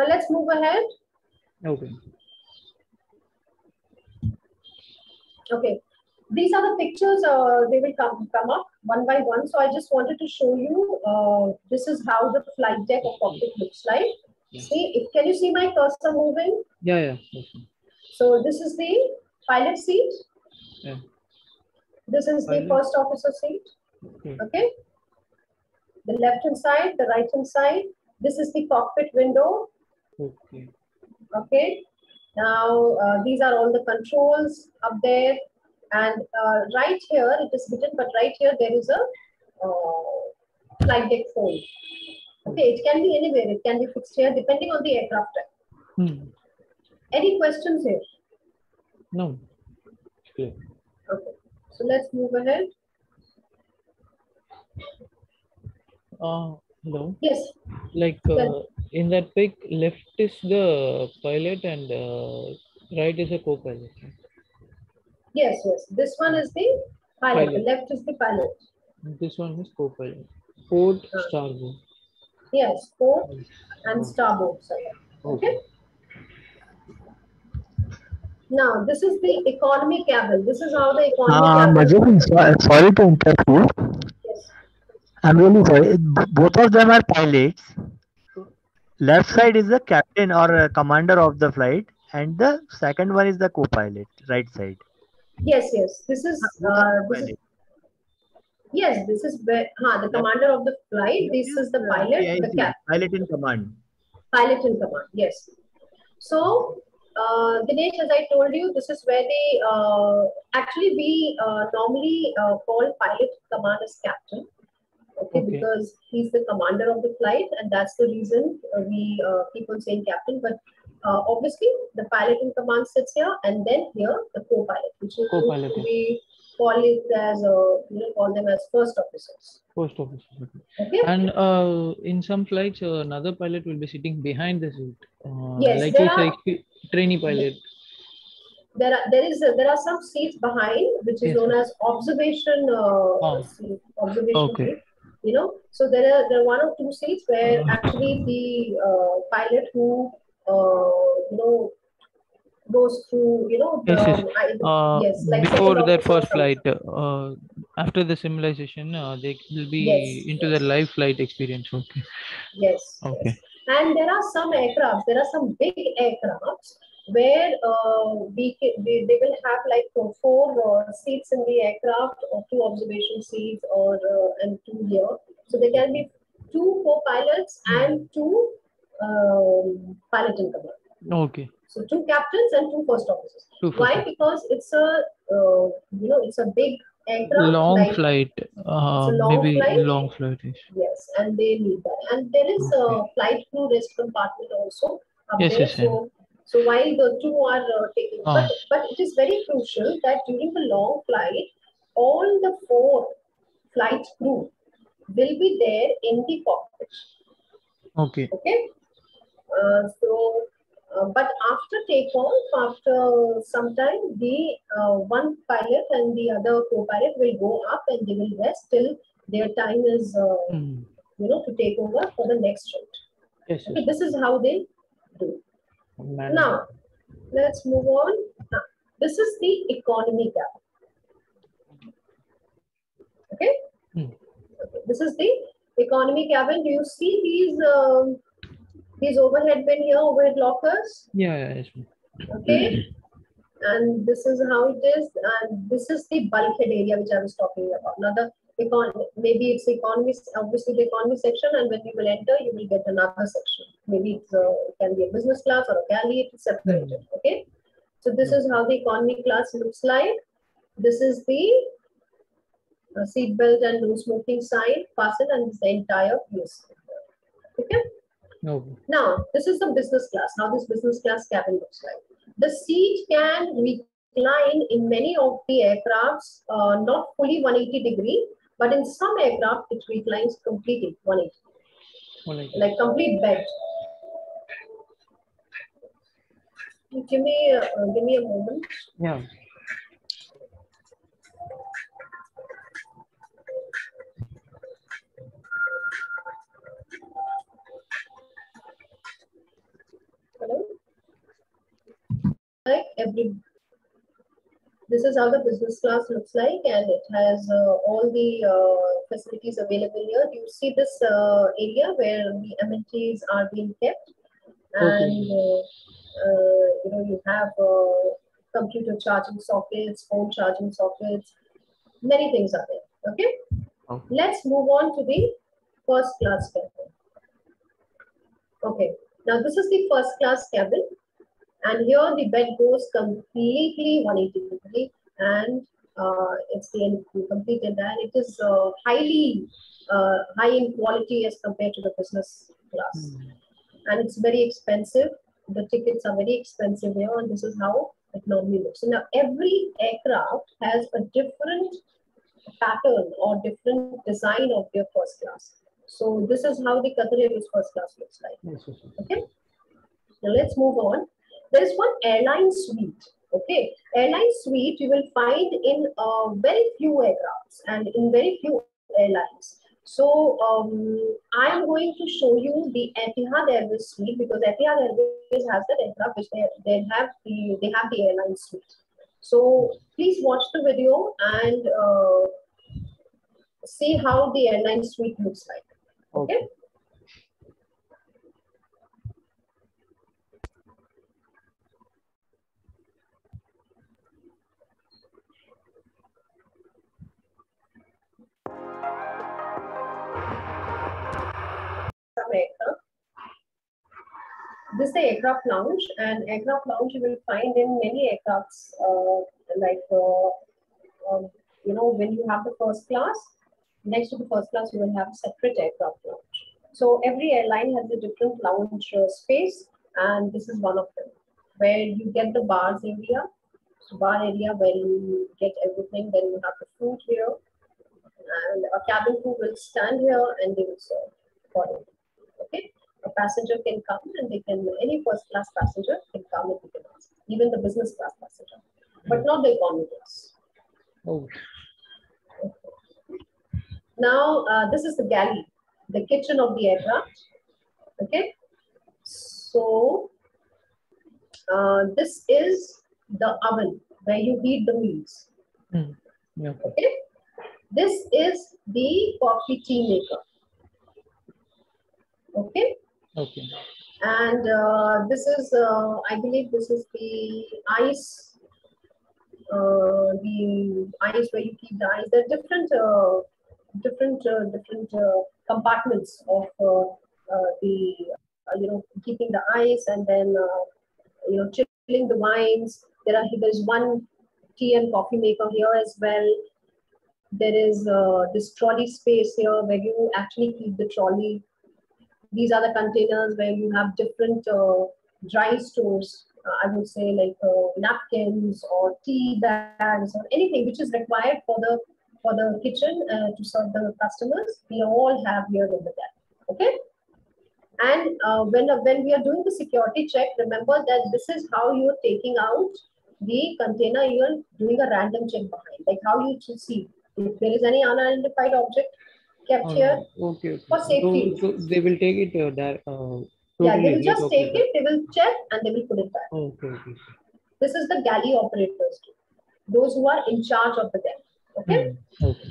Now let's move ahead. Okay. Okay. These are the pictures, uh, they will come, come up one by one. So I just wanted to show you, uh, this is how the flight deck or cockpit looks like. Yeah. See, if, can you see my cursor moving? Yeah, yeah. So this is the pilot seat. Yeah. This is pilot. The first officer seat. Okay. Okay. The left hand side, the right hand side. This is the cockpit window. Okay. Okay. Now, uh, these are all the controls up there. And uh, right here, it is hidden, but right here, there is a uh, flight deck fold. Okay, it can be anywhere. It can be fixed here, depending on the aircraft type. Hmm. Any questions here? No. Okay. Okay. So let's move ahead. Uh, hello. Yes. Like uh, in that pic, left is the pilot and uh, right is a co-pilot. Yes, yes. This one is the pilot. pilot. Left is the pilot. This one is co-pilot. Port, uh, starboard. Yes, port and starboard side. Okay. Okay. Now this is the economy cabin. This is how the economy. Uh, cabin. Sorry to interrupt you. Yes. I'm really sorry. Both of them are pilots. Left side is the captain or commander of the flight, and the second one is the co-pilot. Right side. Yes, yes. This is, uh, this is yes. This is where, huh, the commander of the flight. This is the pilot, yeah, the captain. Pilot in command. Pilot in command. Yes. So, uh, Dinesh, as I told you, this is where they uh, actually we uh, normally uh, call pilot command as captain. Okay, okay, because he's the commander of the flight, and that's the reason we uh, keep on saying captain. But Uh, obviously, the pilot in command sits here, and then here the co-pilot, which is co-pilot. We call it as a, you know, call them as first officers. First officers. Okay. And uh, in some flights, uh, another pilot will be sitting behind the seat. Uh, yes, like there are, like trainee pilot. There are there is a, there are some seats behind, which is yes. known as observation uh, oh. seat, observation. Okay. Seat. You know, so there are there are one or two seats where oh. actually the uh, pilot who Uh, you know, goes through, you know, the, yes, yes. Uh, yes, like before their first flight, uh, after the simulation, uh, they will be yes, into yes. the live flight experience. Okay. Yes. Okay. Yes. And there are some aircrafts, there are some big aircrafts where uh, we, we they will have like four uh, seats in the aircraft, or two observation seats, or uh, and two here. So there can be two co-pilots and two Um, pilot in command. Okay. So two captains and two first officers. Two Why? First. Because it's a uh, you know it's a big aircraft. Long flight. flight. Uh, it's a long maybe flight. Long flightish. Yes, and they need that. And there is okay. a flight crew rest compartment also. Yes, there. yes, so, yes. So while the two are uh, taking, oh. but, but it is very crucial that during the long flight, all the four flight crew will be there in the cockpit. Okay. Okay. Uh, so, uh, but after takeoff, after some time, the uh, one pilot and the other co-pilot will go up and they will rest till their time is, uh, mm. you know, to take over for the next round. Yes, okay, yes. This is how they do. Man. Now, let's move on. Now, this is the economy cabin. Okay? Mm. Okay. This is the economy cabin. Do you see these um, these overhead bin here, overhead lockers? Yeah. yeah, yeah. Okay. And this is how it is. And this is the bulkhead area which I was talking about. Now, the economy, maybe it's economy, obviously the economy section, and when you will enter, you will get another section. Maybe it's a, it can be a business class or a galley, it's separated. Okay. So this is how the economy class looks like. This is the uh, seat belt and no smoking sign, fasten, and the entire place. Okay. No. Now, this is the business class. Now, this business class cabin looks like. The seat can recline in many of the aircrafts, uh, not fully one hundred eighty degree, but in some aircraft, it reclines completely one hundred eighty, one hundred eighty. Like complete bed. Give me, uh, give me a moment. Yeah. Hello. Like every, this is how the business class looks like, and it has uh, all the uh, facilities available here. You see this uh, area where the amenities are being kept, and okay. uh, uh, you know you have uh, computer charging sockets, phone charging sockets, many things are there. Okay, okay. Let's move on to the first class cabin. Okay. Now, this is the first class cabin, and here the bed goes completely one hundred eighty degree, and uh, it's the complete entire. It is uh, highly uh, high in quality as compared to the business class, mm. and it's very expensive. The tickets are very expensive here, and this is how it normally looks. So now, every aircraft has a different pattern or different design of their first class. So this is how the Cathay Airways first class looks like. Okay. Now let's move on. There is one airline suite. Okay. Airline suite you will find in uh, very few aircrafts and in very few airlines. So um, I am going to show you the Etihad Airways suite, because Etihad Airways has that aircraft which they, they have the they have the airline suite. So please watch the video and uh, see how the airline suite looks like. Okay. okay. This is the aircraft lounge, and aircraft lounge you will find in many aircrafts, uh, like uh, um, you know, when you have the first class. Next to the first class, you will have a separate aircraft lounge. So every airline has a different lounge uh, space, and this is one of them, where you get the bars area, so bar area where you get everything. Then you have the food here, and a cabin crew will stand here and they will serve for you. Okay, a passenger can come and they can any first class passenger can come and they can ask, even the business class passenger, but not the economy class. Oh. Now, uh, this is the galley, the kitchen of the aircraft, okay? So, uh, this is the oven where you heat the meals, mm, yeah. okay? This is the coffee tea maker, okay? Okay. And uh, this is, uh, I believe this is the ice, uh, the ice where you keep the ice. There are different... Uh, different uh, different uh, compartments of uh, uh, the uh, you know keeping the ice, and then uh, you know, chilling the wines. There are there's one tea and coffee maker here as well. There is uh, this trolley space here where you actually keep the trolley. These are the containers where you have different uh, dry stores. Uh, I would say like uh, napkins or tea bags or anything which is required for the for the kitchen uh, to serve the customers. We all have here in the back. Okay. And uh, when uh, when we are doing the security check, remember that this is how you are taking out the container. You are doing a random check behind, like how you should see if there is any unidentified object kept oh, here okay, okay. for safety. So, so they will take it uh, there. Uh, totally yeah, they will just okay. take it. They will check and they will put it back. Okay. okay. This is the galley operators, those who are in charge of the galley. Okay. Hmm. Okay.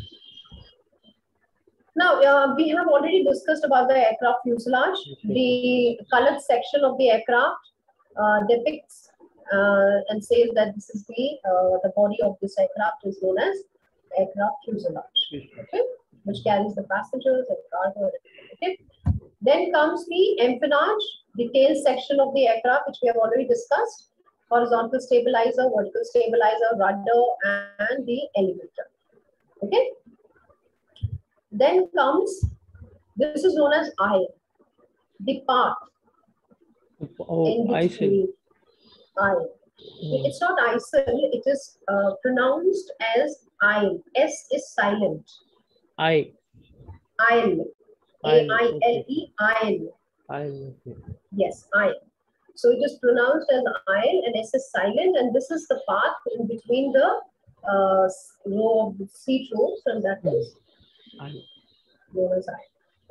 Now, uh, we have already discussed about the aircraft fuselage. Okay. The colored section of the aircraft uh, depicts uh, and says that this is the uh, the body of this aircraft is known as aircraft fuselage, okay, which carries the passengers and cargo. Okay. Then comes the empennage, the tail section of the aircraft, which we have already discussed: horizontal stabilizer, vertical stabilizer, rudder, and the elevator. Okay. Then comes, this is known as aisle, the path. Oh, aisle. Aisle. Mm. It's not aisle. It is uh, pronounced as aisle. S is silent. I. Aisle. A I L E. Aisle. Aisle. Yes, aisle. So it is pronounced as aisle, and S is silent, and this is the path in between the uh, row of seat rows, and that mm. is. Uh,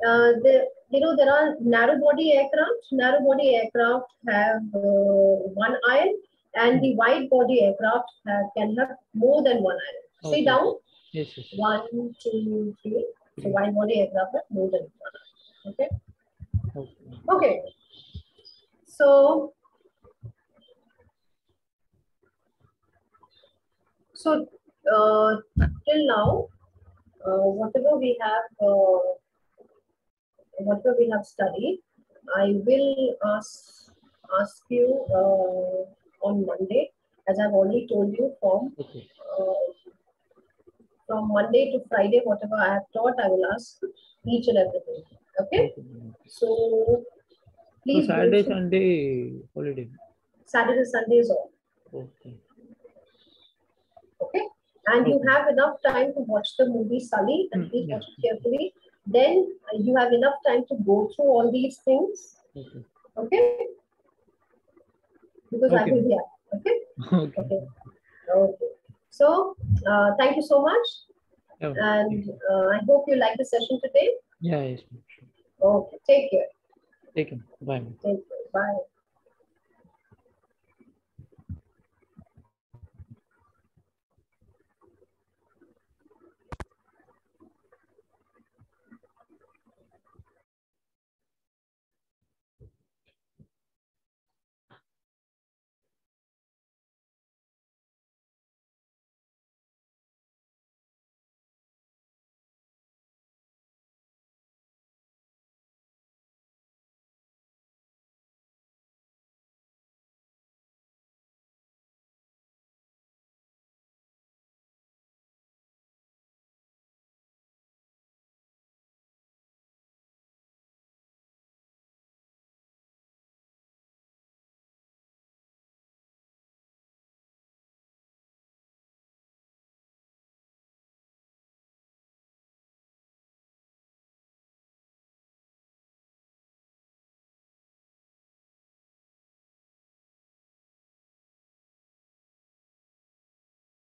the, you know, there are narrow body aircraft. Narrow body aircraft have uh, one aisle, and the wide body aircraft have, can have more than one aisle. Okay. Sit down. Yes, yes, yes. One, two, three. So wide body aircraft have more than one aisle. Okay. Okay. Okay. So, so uh, till now. Uh, whatever we have, uh, whatever we have studied, I will ask ask you uh, on Monday, as I've already told you from okay. uh, from Monday to Friday, whatever I have taught, I will ask each and everything. Okay, so please. So Saturday, Sunday holiday. Saturday, Sunday is off. Okay. Okay. And you have enough time to watch the movie Sully, and please watch it carefully. Then you have enough time to go through all these things. Okay. Okay? Because okay. I will be out. Okay? Okay. Okay. Okay. So, uh, thank you so much. Oh, and uh, I hope you like the session today. Yeah, yes. Okay. Take care. Take care. Bye. Take care. Bye.